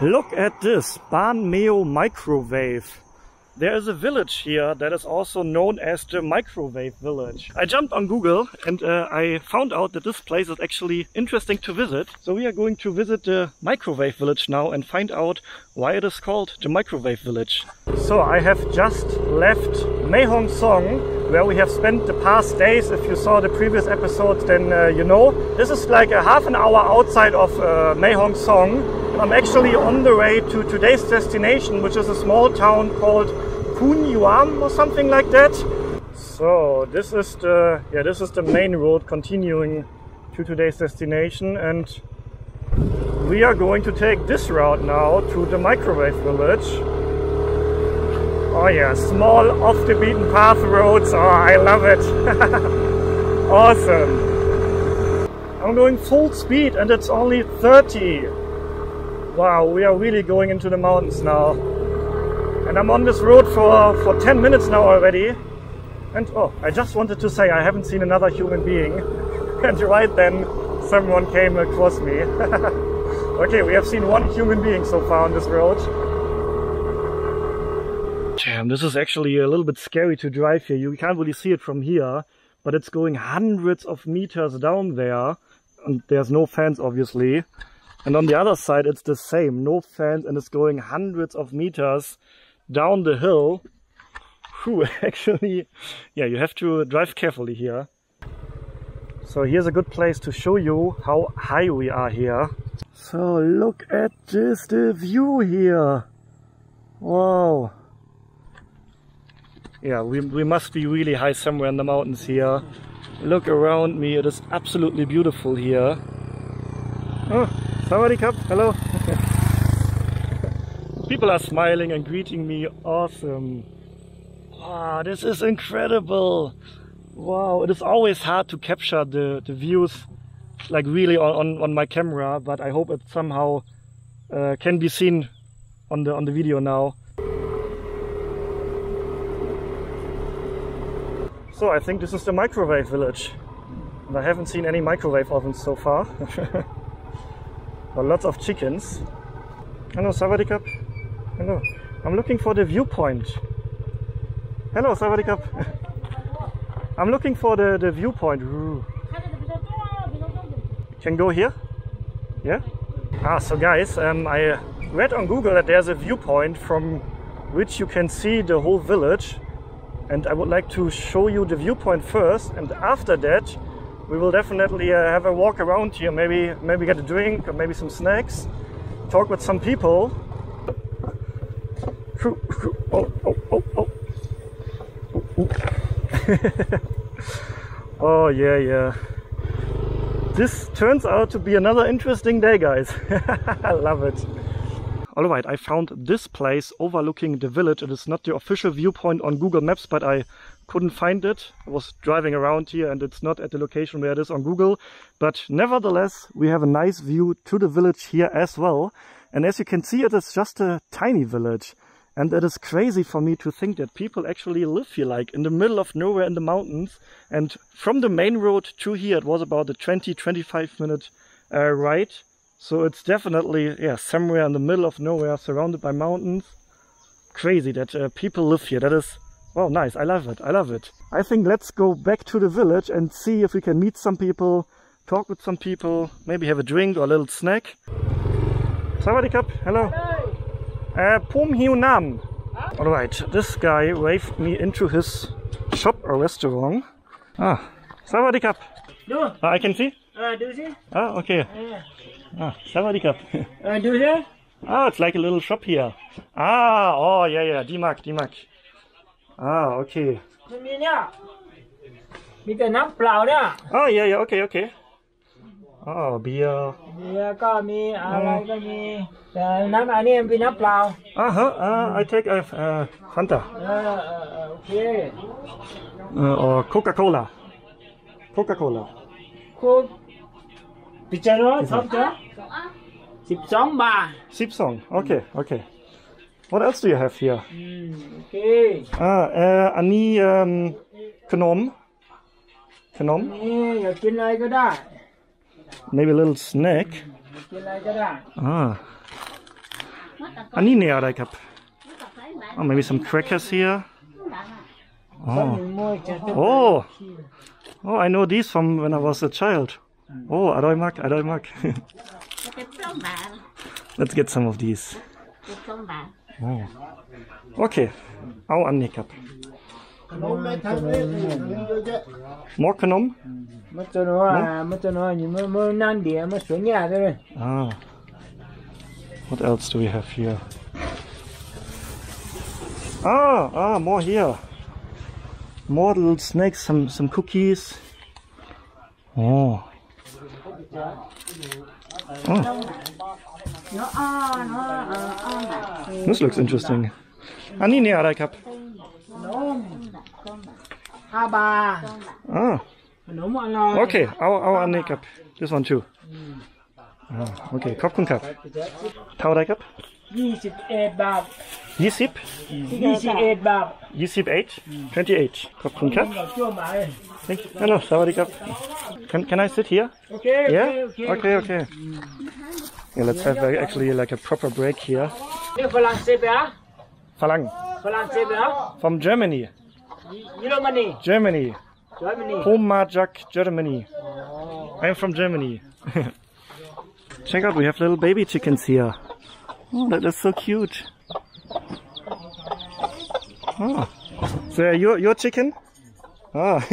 Look at this, Ban Meo microwave. There is a village here that is also known as the microwave village. I jumped on Google and I found out that this place is actually interesting to visit. So we are going to visit the microwave village now and find out why it is called the microwave village. So I have just left Mae Hong Son, where we have spent the past days. If you saw the previous episodes, then you know. This is like a half an hour outside of Mae Hong Son. I'm actually on the way to today's destination, which is a small town called Khun Yuam or something like that. So this is the main road continuing to today's destination, and we are going to take this route now to the microwave village. Oh yeah, small off the beaten path roads. Oh, I love it. Awesome. I'm going full speed and it's only 30. Wow, we are really going into the mountains now. And I'm on this road for 10 minutes now already. And oh, I just wanted to say I haven't seen another human being. And right then, someone came across me. Okay, we have seen one human being so far on this road. Damn, this is actually a little bit scary to drive here. You can't really see it from here, but it's going hundreds of meters down there. And there's no fence, obviously. And on the other side it's the same, no fence, and it's going hundreds of meters down the hill. Whew, actually, yeah, you have to drive carefully here. So here's a good place to show you how high we are here. So look at this, the view here. Wow. Yeah, we must be really high somewhere in the mountains here. Look around me, it is absolutely beautiful here. Oh. Savadikap, hello. People are smiling and greeting me. Awesome. Wow, this is incredible. Wow, it is always hard to capture the views like really on my camera, but I hope it somehow can be seen on the video now. So I think this is the microwave village. And I haven't seen any microwave ovens so far. Lots of chickens. Hello, Savadikap. Hello. I'm looking for the viewpoint. Hello, Savadikap. I'm looking for the viewpoint. Ooh. Can go here? Yeah? Ah, so guys, I read on Google that there's a viewpoint from which you can see the whole village. And I would like to show you the viewpoint first, and after that we will definitely have a walk around here, maybe get a drink or maybe some snacks, talk with some people. Oh, oh, oh, oh. Oh yeah, yeah. This turns out to be another interesting day, guys. I love it. Alright, I found this place overlooking the village. It is not the official viewpoint on Google Maps, but I couldn't find it. I was driving around here and it's not at the location where it is on Google. But nevertheless, we have a nice view to the village here as well. And as you can see, it is just a tiny village. And it is crazy for me to think that people actually live here, like in the middle of nowhere in the mountains. And from the main road to here, it was about a 20-25 minute ride. So it's definitely, yeah, somewhere in the middle of nowhere, surrounded by mountains. Crazy that people live here. That is, wow, nice. I love it. I love it. I think let's go back to the village and see if we can meet some people, talk with some people, maybe have a drink or a little snack. Savadikap, hello. Pum Hiu Nam. Alright, this guy waved me into his shop or restaurant. Ah, Savadikap. No. I can see? Do you see? Ah, okay. Ah, Savadikap. Do you see? Ah, it's like a little shop here. Ah, oh, yeah, yeah, D-Mark, D-Mark. Ah, okay. Oh, yeah, yeah, okay, okay. Oh, beer. Uh-huh, I take a Fanta. Okay. Or Coca-Cola. Coca-Cola. Sipsong. Okay, okay. What else do you have here? Okay. Ani Knom. Knom? Maybe a little snack. Ah. I need Savadikap. Oh, maybe some crackers here. Oh. Oh. Oh, I know these from when I was a child. Oh, adoy mak. Let's get some of these. Oh. Okay. Au an Nikap. More Khanom? Ah. What else do we have here? Ah, more here. More little snacks, some cookies. Oh. Oh. This looks interesting. I need Savadikap. Ah. Okay, our Nikap. This one too. Ah, okay, Kop Kun Kap. Savadikap? 28 baht. 28 baht. 28. Kop Kun Kap. Hello, Savadikap. Can I sit here? Okay. Yeah. Okay. Yeah, let's have actually like a proper break here. Falang. From Germany. Germany. Pomajak, Germany. I'm from Germany. Check out, we have little baby chickens here. Oh, that is so cute. Oh. So your chicken? Ah.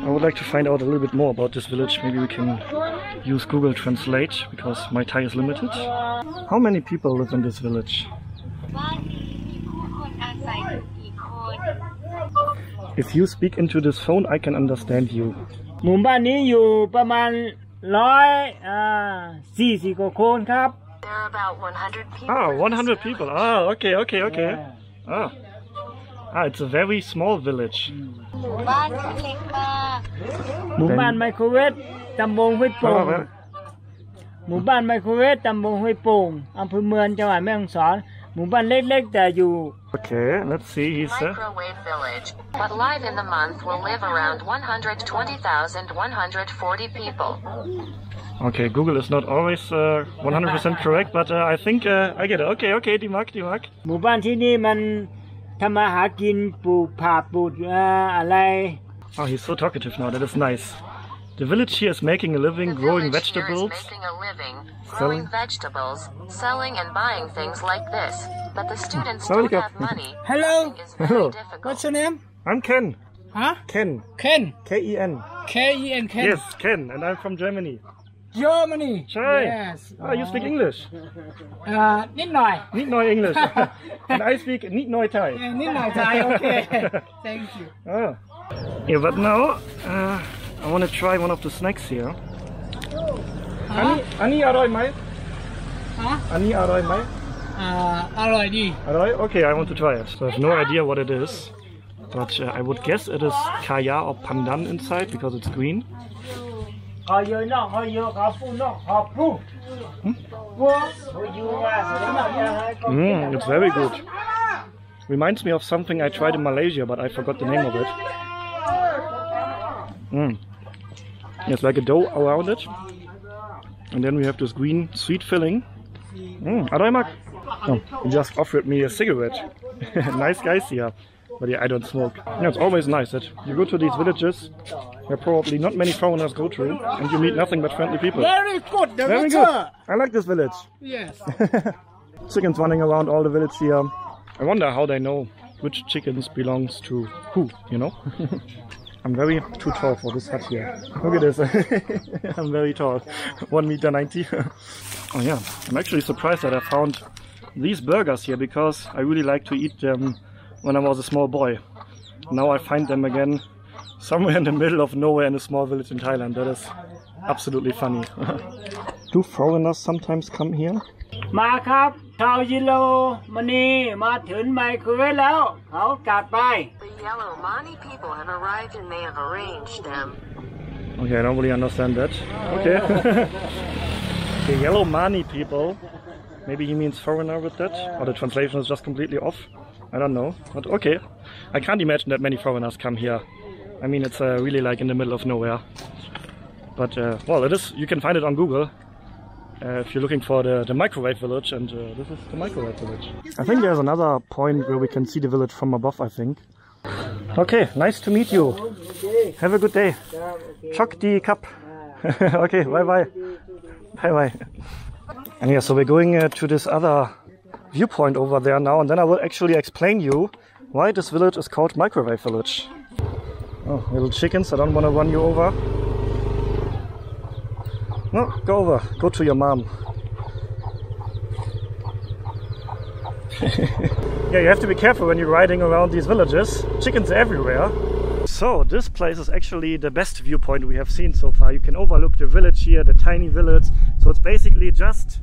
I would like to find out a little bit more about this village. Maybe we can use Google Translate because my Thai is limited. How many people live in this village? If you speak into this phone, I can understand you. There are about 100 people. Ah, 100 people. Ah, okay. Yeah. Ah, it's a very small village. Bu Ban Mai Khwet, Tambon Huai Pong. Bu Ban Mai Khwet, Tambon Huai Pong, Amphoe Muen, Chiang Mai, Mae Hong Son. Okay, let's see. He's a microwave village, but live in the month will live around 120,140 people. Okay, Google is not always 100% correct, but I think I get it. Okay, Dimak. Oh, he's so talkative now. That is nice. The village here is making a living growing vegetables. Selling and buying things like this. But the students don't have money. Hello. What's your name? I'm Ken. Huh? Ken. K-E-N. Ken. Yes, Ken. And I'm from Germany. Chai. Yes. Oh, you speak English? Nidnoi English. And I speak Nidnoi Thai. Okay. Thank you. Oh. Yeah, but now I want to try one of the snacks here. Ani Aroi Mai? Ani Aroi Mai? Aroi? Okay, I want to try it. So I have no idea what it is. But I would guess it is kaya or pandan inside because it's green. It's very good. Reminds me of something I tried in Malaysia, but I forgot the name of it. It's like a dough around it. And then we have this green sweet filling. Adoy mak. He just offered me a cigarette. Nice guys here. But yeah, I don't smoke. Yeah, it's always nice that you go to these villages where probably not many foreigners go to and you meet nothing but friendly people. Very good. I like this village. Yes. Chickens running around all the village here. I wonder how they know which chickens belongs to who, you know? I'm very too tall for this hut here. Look at this. I'm very tall. 1.90 meters. Oh yeah, I'm actually surprised that I found these burgers here because I really like to eat them when I was a small boy. Now I find them again somewhere in the middle of nowhere in a small village in Thailand. That is absolutely funny. Do foreigners sometimes come here? The yellow Mani people have arrived and they have arranged them. Okay, I don't really understand that. Okay. The yellow Mani people. Maybe he means foreigner with that, or the translation is just completely off. I don't know, but okay. I can't imagine that many foreigners come here. I mean, it's really like in the middle of nowhere. But well, it is. You can find it on Google. if you're looking for the microwave village, and this is the microwave village. I think there's another point where we can see the village from above, I think. Okay, nice to meet you. Have a good day. Chok di kap. Okay, bye-bye. Bye-bye. And yeah, so we're going to this other viewpoint over there now, and then I will actually explain you why this village is called Microwave Village. Oh, little chickens, I don't want to run you over. No, go over, go to your mom. Yeah, you have to be careful when you're riding around these villages. Chickens everywhere. So this place is actually the best viewpoint we have seen so far. You can overlook the village here, the tiny village. So it's basically just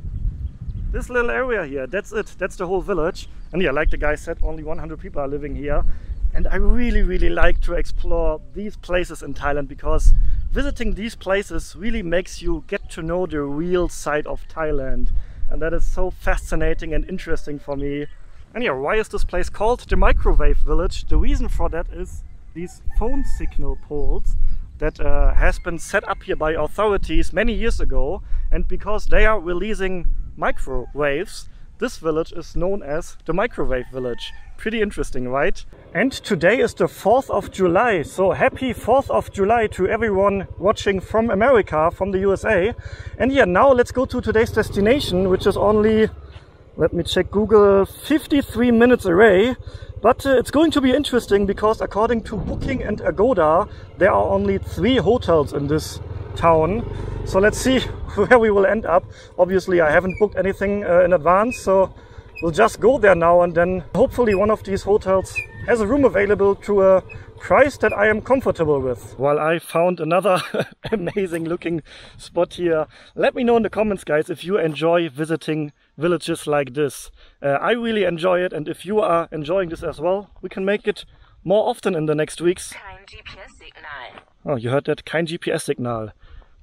this little area here. That's it. That's the whole village. And yeah, like the guy said, only 100 people are living here. And I really like to explore these places in Thailand, because visiting these places really makes you get to know the real side of Thailand. And that is so fascinating and interesting for me. And yeah, why is this place called the Microwave Village? The reason for that is these phone signal poles that has been set up here by authorities many years ago, and because they are releasing microwaves, this village is known as the Microwave Village. Pretty interesting, right? And today is the 4th of July, so happy 4th of July to everyone watching from America, from the USA. And yeah, now let's go to today's destination, which is only, let me check Google, 53 minutes away. But it's going to be interesting, because according to Booking and Agoda, there are only 3 hotels in this town. So let's see where we will end up. Obviously, I haven't booked anything in advance, so we'll just go there now, and then hopefully one of these hotels has a room available to a price that I am comfortable with. Well, I found another amazing looking spot here. Let me know in the comments, guys, if you enjoy visiting villages like this. I really enjoy it, and if you are enjoying this as well, we can make it more often in the next weeks. Kein GPS-Signal. Oh, you heard that? Kein GPS-Signal.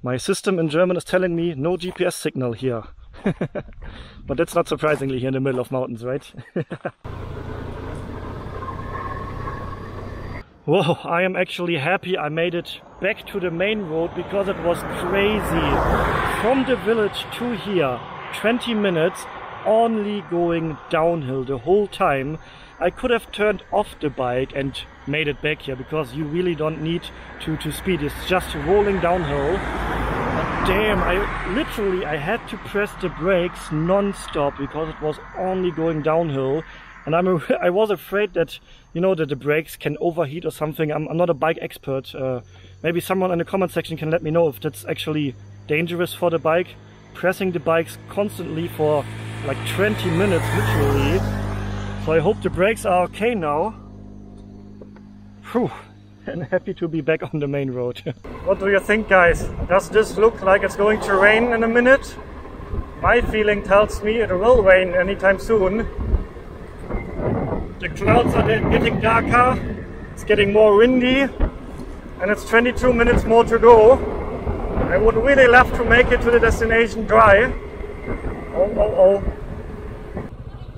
My system in German is telling me no GPS signal here. But that's not surprisingly here in the middle of mountains, right? Whoa, I am actually happy I made it back to the main road, because it was crazy. From the village to here, 20 minutes, only going downhill the whole time. I could have turned off the bike and made it back here, because you really don't need to speed. It's just rolling downhill. But damn, I had to press the brakes non-stop, because it was only going downhill. And I was afraid that, you know, that the brakes can overheat or something. I'm not a bike expert. Maybe someone in the comment section can let me know if that's actually dangerous for the bike. Pressing the bikes constantly for like 20 minutes, literally. So I hope the brakes are okay now. Whew. And happy to be back on the main road. What do you think, guys? Does this look like it's going to rain in a minute? My feeling tells me it will rain anytime soon. The clouds are getting darker, it's getting more windy, and it's 22 minutes more to go. I would really love to make it to the destination dry. Oh, oh, oh.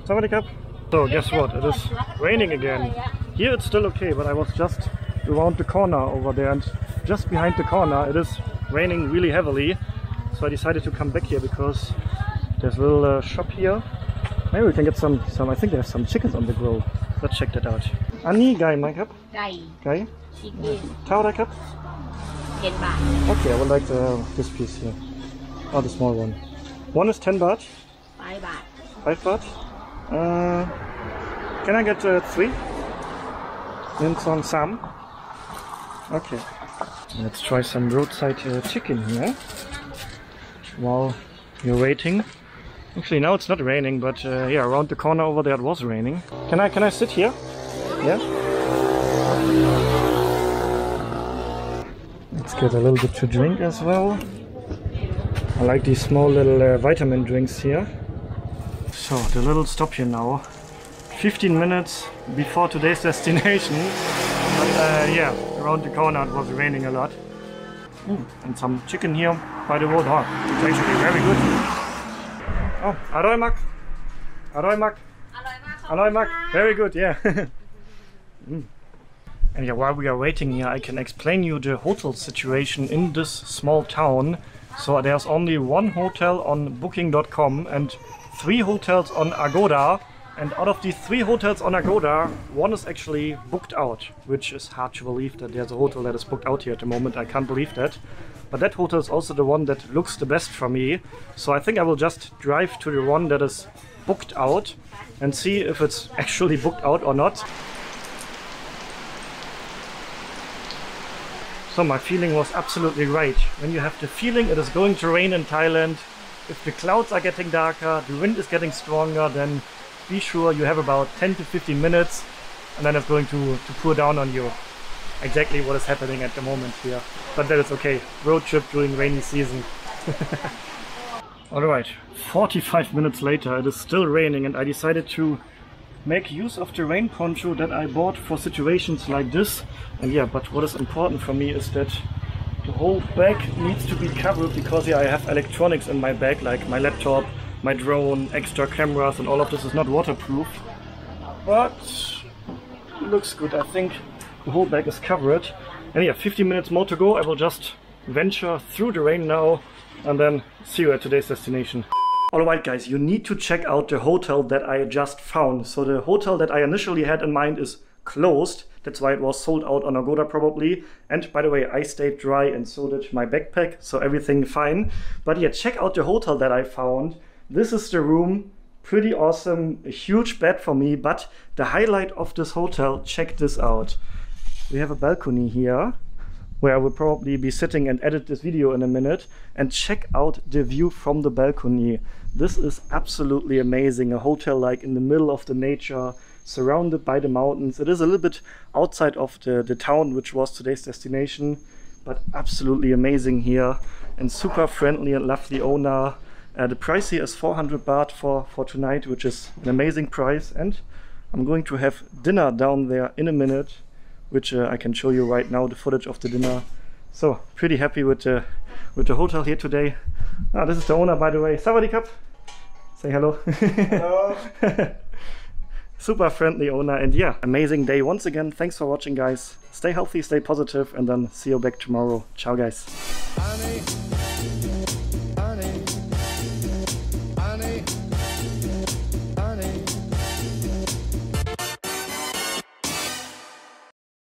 Savadikap. So guess what, it is raining again. Here it's still okay, but I was just around the corner over there, and just behind the corner it is raining really heavily. So I decided to come back here, because there's a little shop here. Maybe we can get some. I think there's some chickens on the grill. Let's check that out. Ani gai mai kap? Gai. Gai? Chicken. Taura kap? $10. Okay, I would like this piece here. Oh, the small one. One is 10 baht. 5 baht. 5 baht? Can I get 3? And some sam. Okay. Let's try some roadside chicken here. While you're waiting. Actually, now it's not raining, but yeah, around the corner over there it was raining. Can I sit here? Yeah. Let's get a little bit to drink as well. I like these small little vitamin drinks here. So the little stop here now, 15 minutes before today's destination. But yeah, around the corner it was raining a lot. And some chicken here by the road. Oh, it's actually very good. Oh, aroi mak. Aroi mak. Aroi mak. Very good, yeah. And yeah, while we are waiting here, I can explain you the hotel situation in this small town. So there's only one hotel on booking.com and 3 hotels on Agoda. And out of the 3 hotels on Agoda, one is actually booked out, which is hard to believe that there's a hotel that is booked out here at the moment. I can't believe that. But that hotel is also the one that looks the best for me. So I think I will just drive to the one that is booked out and see if it's actually booked out or not. So my feeling was absolutely right. When you have the feeling it is going to rain in Thailand, if the clouds are getting darker, the wind is getting stronger, then be sure you have about 10 to 15 minutes and then it's going to pour down on you. Exactly what is happening at the moment here. But that is okay. Road trip during rainy season. Alright, 45 minutes later, it is still raining and I decided to make use of the rain poncho that I bought for situations like this. And yeah, but what is important for me is that the whole bag needs to be covered because yeah, I have electronics in my bag, like my laptop, my drone, extra cameras, and all of this is not waterproof, but it looks good. I think the whole bag is covered. And yeah, 15 minutes more to go. I will just venture through the rain now and then see you at today's destination. Alright guys, you need to check out the hotel that I just found. So the hotel that I initially had in mind is closed. That's why it was sold out on Agoda probably. And by the way, I stayed dry and so did my backpack, so everything fine. But yeah, check out the hotel that I found. This is the room, pretty awesome, a huge bed for me, but the highlight of this hotel, check this out. We have a balcony here, where I will probably be sitting and edit this video in a minute, and check out the view from the balcony. This is absolutely amazing, a hotel like in the middle of the nature, surrounded by the mountains. It is a little bit outside of the town, which was today's destination, but absolutely amazing here, and super friendly and lovely owner. The price here is 400 baht for tonight, which is an amazing price, and I'm going to have dinner down there in a minute, which I can show you right now the footage of the dinner. So pretty happy with the hotel here today. Ah, this is the owner, by the way. Savadikap, say hello. Hello. Super friendly owner, and yeah, amazing day once again. Thanks for watching, guys. Stay healthy, stay positive, and then see you back tomorrow. Ciao, guys. Bye.